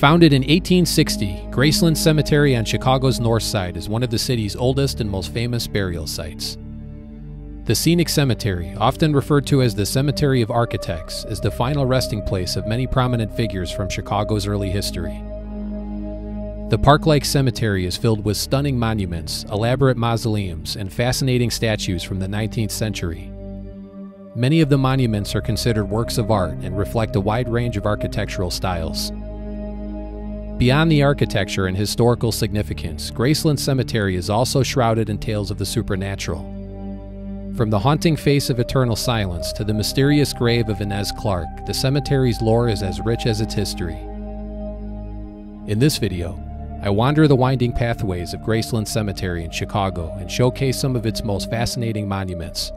Founded in 1860, Graceland Cemetery on Chicago's north side is one of the city's oldest and most famous burial sites. The scenic cemetery, often referred to as the Cemetery of Architects, is the final resting place of many prominent figures from Chicago's early history. The park-like cemetery is filled with stunning monuments, elaborate mausoleums, and fascinating statues from the 19th century. Many of the monuments are considered works of art and reflect a wide range of architectural styles. Beyond the architecture and historical significance, Graceland Cemetery is also shrouded in tales of the supernatural. From the haunting face of Eternal Silence to the mysterious grave of Inez Clarke, the cemetery's lore is as rich as its history. In this video, I wander the winding pathways of Graceland Cemetery in Chicago and showcase some of its most fascinating monuments.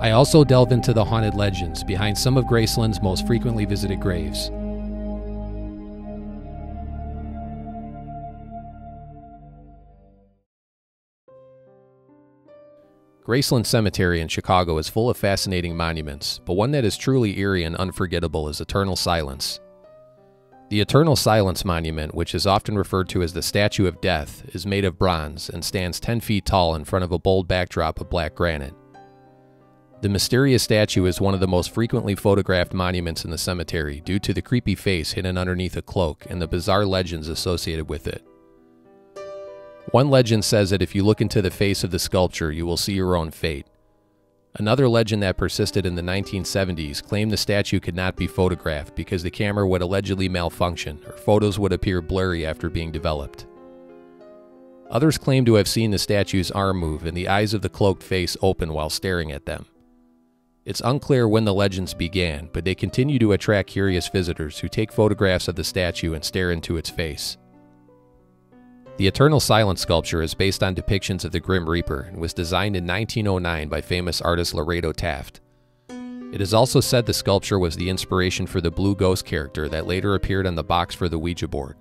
I also delve into the haunted legends behind some of Graceland's most frequently visited graves. Graceland Cemetery in Chicago is full of fascinating monuments, but one that is truly eerie and unforgettable is Eternal Silence. The Eternal Silence Monument, which is often referred to as the Statue of Death, is made of bronze and stands 10 feet tall in front of a bold backdrop of black granite. The mysterious statue is one of the most frequently photographed monuments in the cemetery due to the creepy face hidden underneath a cloak and the bizarre legends associated with it. One legend says that if you look into the face of the sculpture, you will see your own fate. Another legend that persisted in the 1970s claimed the statue could not be photographed because the camera would allegedly malfunction or photos would appear blurry after being developed. Others claim to have seen the statue's arm move and the eyes of the cloaked face open while staring at them. It's unclear when the legends began, but they continue to attract curious visitors who take photographs of the statue and stare into its face. The Eternal Silence sculpture is based on depictions of the Grim Reaper and was designed in 1909 by famous artist Laredo Taft. It is also said the sculpture was the inspiration for the Blue Ghost character that later appeared on the box for the Ouija board.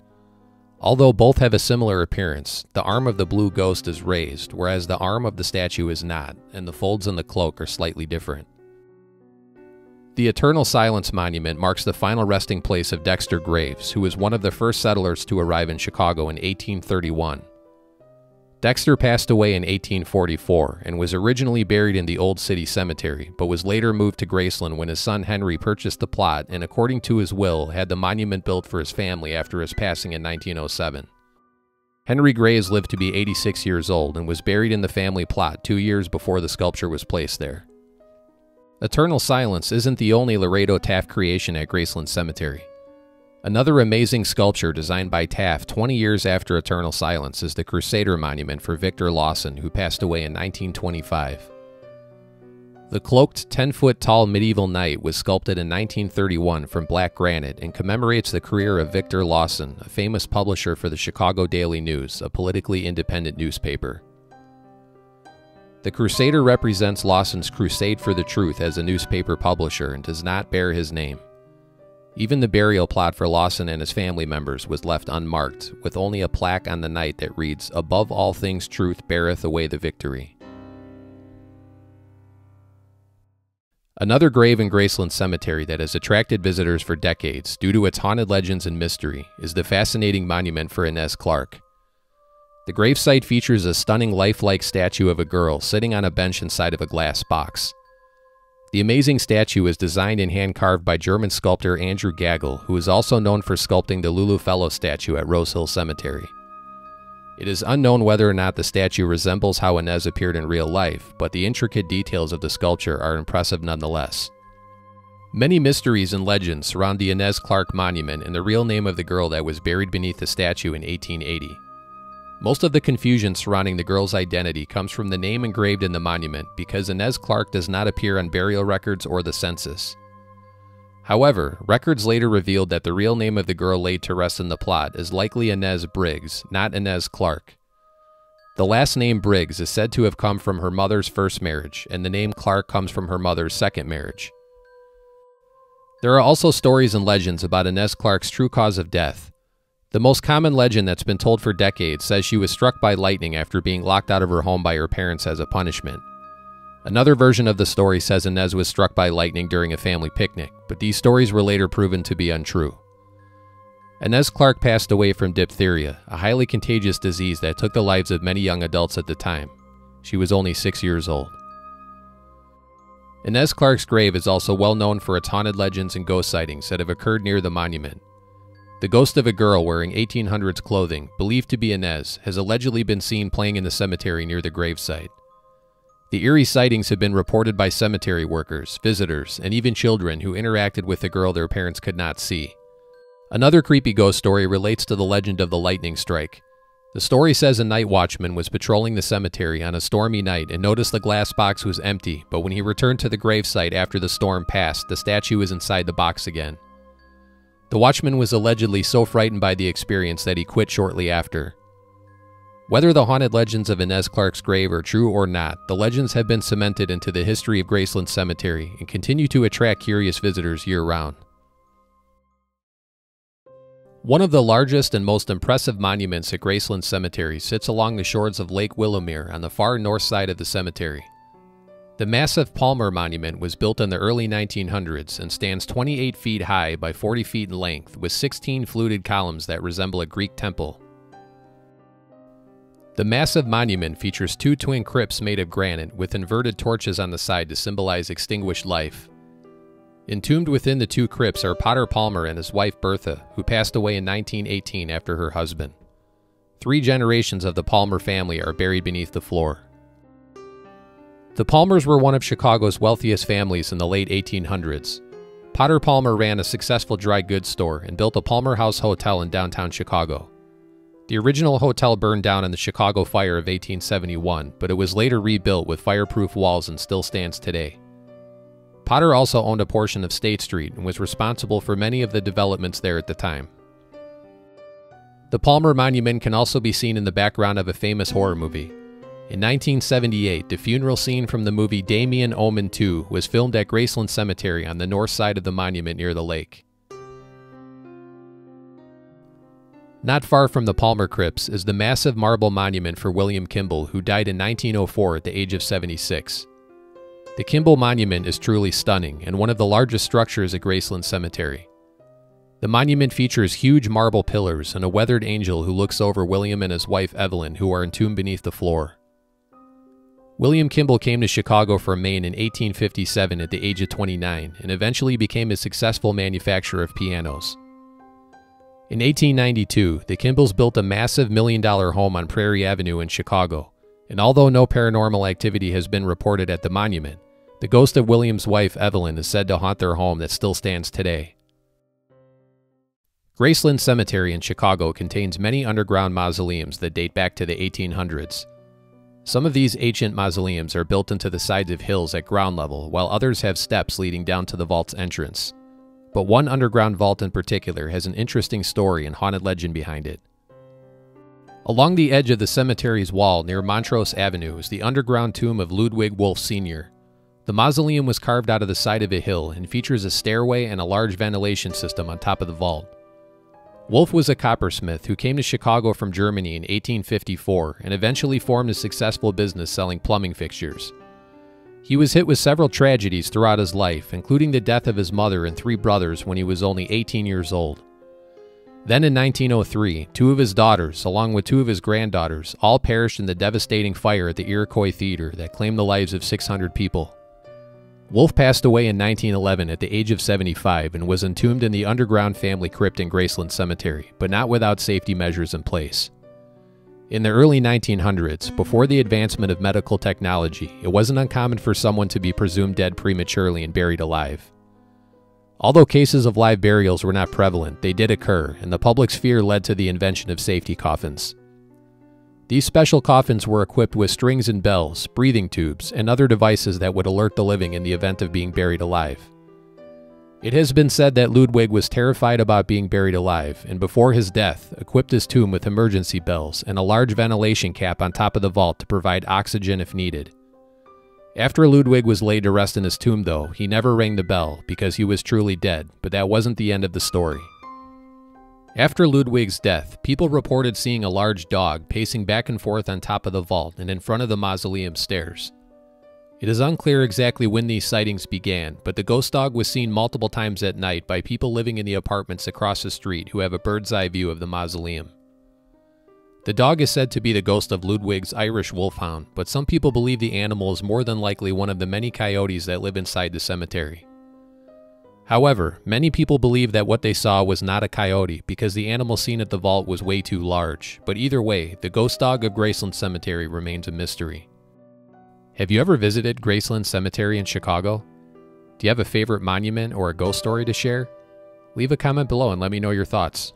Although both have a similar appearance, the arm of the Blue Ghost is raised, whereas the arm of the statue is not, and the folds in the cloak are slightly different. The Eternal Silence Monument marks the final resting place of Dexter Graves, who was one of the first settlers to arrive in Chicago in 1831. Dexter passed away in 1844 and was originally buried in the Old City Cemetery, but was later moved to Graceland when his son Henry purchased the plot and, according to his will, had the monument built for his family after his passing in 1907. Henry Graves lived to be 86 years old and was buried in the family plot 2 years before the sculpture was placed there. Eternal Silence isn't the only Laredo Taft creation at Graceland Cemetery. Another amazing sculpture designed by Taft 20 years after Eternal Silence is the Crusader Monument for Victor Lawson, who passed away in 1925. The cloaked 10-foot-tall medieval knight was sculpted in 1931 from black granite and commemorates the career of Victor Lawson, a famous publisher for the Chicago Daily News, a politically independent newspaper. The Crusader represents Lawson's crusade for the truth as a newspaper publisher and does not bear his name. Even the burial plot for Lawson and his family members was left unmarked, with only a plaque on the night that reads, "Above all things truth beareth away the victory." Another grave in Graceland Cemetery that has attracted visitors for decades due to its haunted legends and mystery is the fascinating monument for Inez Clarke. The gravesite features a stunning lifelike statue of a girl sitting on a bench inside of a glass box. The amazing statue is designed and hand-carved by German sculptor Andrew Gagel, who is also known for sculpting the Lulu Fellow statue at Rose Hill Cemetery. It is unknown whether or not the statue resembles how Inez appeared in real life, but the intricate details of the sculpture are impressive nonetheless. Many mysteries and legends surround the Inez Clarke Monument and the real name of the girl that was buried beneath the statue in 1880. Most of the confusion surrounding the girl's identity comes from the name engraved in the monument because Inez Clarke does not appear on burial records or the census. However, records later revealed that the real name of the girl laid to rest in the plot is likely Inez Briggs, not Inez Clarke. The last name Briggs is said to have come from her mother's first marriage, and the name Clarke comes from her mother's second marriage. There are also stories and legends about Inez Clarke's true cause of death. The most common legend that's been told for decades says she was struck by lightning after being locked out of her home by her parents as a punishment. Another version of the story says Inez was struck by lightning during a family picnic, but these stories were later proven to be untrue. Inez Clarke passed away from diphtheria, a highly contagious disease that took the lives of many young adults at the time. She was only 6 years old. Inez Clarke's grave is also well known for its haunted legends and ghost sightings that have occurred near the monument. The ghost of a girl wearing 1800s clothing, believed to be Inez, has allegedly been seen playing in the cemetery near the gravesite. The eerie sightings have been reported by cemetery workers, visitors, and even children who interacted with the girl their parents could not see. Another creepy ghost story relates to the legend of the lightning strike. The story says a night watchman was patrolling the cemetery on a stormy night and noticed the glass box was empty, but when he returned to the gravesite after the storm passed, the statue was inside the box again. The watchman was allegedly so frightened by the experience that he quit shortly after. Whether the haunted legends of Inez Clarke's grave are true or not, the legends have been cemented into the history of Graceland Cemetery and continue to attract curious visitors year-round. One of the largest and most impressive monuments at Graceland Cemetery sits along the shores of Lake Willowmere on the far north side of the cemetery. The massive Palmer Monument was built in the early 1900s and stands 28 feet high by 40 feet in length with 16 fluted columns that resemble a Greek temple. The massive monument features two twin crypts made of granite with inverted torches on the side to symbolize extinguished life. Entombed within the two crypts are Potter Palmer and his wife Bertha, who passed away in 1918 after her husband. 3 generations of the Palmer family are buried beneath the floor. The Palmers were one of Chicago's wealthiest families in the late 1800s. Potter Palmer ran a successful dry goods store and built a Palmer House Hotel in downtown Chicago. The original hotel burned down in the Chicago Fire of 1871, but it was later rebuilt with fireproof walls and still stands today. Potter also owned a portion of State Street and was responsible for many of the developments there at the time. The Palmer Monument can also be seen in the background of a famous horror movie. In 1978, the funeral scene from the movie Damien Omen II was filmed at Graceland Cemetery on the north side of the monument near the lake. Not far from the Palmer Crypts is the massive marble monument for William Kimball, who died in 1904 at the age of 76. The Kimball Monument is truly stunning and one of the largest structures at Graceland Cemetery. The monument features huge marble pillars and a weathered angel who looks over William and his wife Evelyn, who are entombed beneath the floor. William Kimball came to Chicago from Maine in 1857 at the age of 29 and eventually became a successful manufacturer of pianos. In 1892, the Kimballs built a massive million-dollar home on Prairie Avenue in Chicago. And although no paranormal activity has been reported at the monument, the ghost of William's wife Evelyn is said to haunt their home that still stands today. Graceland Cemetery in Chicago contains many underground mausoleums that date back to the 1800s. Some of these ancient mausoleums are built into the sides of hills at ground level, while others have steps leading down to the vault's entrance. But one underground vault in particular has an interesting story and haunted legend behind it. Along the edge of the cemetery's wall near Montrose Avenue is the underground tomb of Ludwig Wolff Sr. The mausoleum was carved out of the side of a hill and features a stairway and a large ventilation system on top of the vault. Wolff was a coppersmith who came to Chicago from Germany in 1854 and eventually formed a successful business selling plumbing fixtures. He was hit with several tragedies throughout his life, including the death of his mother and 3 brothers when he was only 18 years old. Then in 1903, 2 of his daughters, along with 2 of his granddaughters, all perished in the devastating fire at the Iroquois Theater that claimed the lives of 600 people. Wolff passed away in 1911 at the age of 75 and was entombed in the underground family crypt in Graceland Cemetery, but not without safety measures in place. In the early 1900s, before the advancement of medical technology, it wasn't uncommon for someone to be presumed dead prematurely and buried alive. Although cases of live burials were not prevalent, they did occur, and the public's fear led to the invention of safety coffins. These special coffins were equipped with strings and bells, breathing tubes, and other devices that would alert the living in the event of being buried alive. It has been said that Ludwig was terrified about being buried alive, and before his death, equipped his tomb with emergency bells and a large ventilation cap on top of the vault to provide oxygen if needed. After Ludwig was laid to rest in his tomb, though, he never rang the bell because he was truly dead, but that wasn't the end of the story. After Ludwig's death, people reported seeing a large dog pacing back and forth on top of the vault and in front of the mausoleum stairs. It is unclear exactly when these sightings began, but the ghost dog was seen multiple times at night by people living in the apartments across the street who have a bird's eye view of the mausoleum. The dog is said to be the ghost of Ludwig's Irish wolfhound, but some people believe the animal is more than likely one of the many coyotes that live inside the cemetery. However, many people believe that what they saw was not a coyote because the animal seen at the vault was way too large, but either way, the ghost dog of Graceland Cemetery remains a mystery. Have you ever visited Graceland Cemetery in Chicago? Do you have a favorite monument or a ghost story to share? Leave a comment below and let me know your thoughts.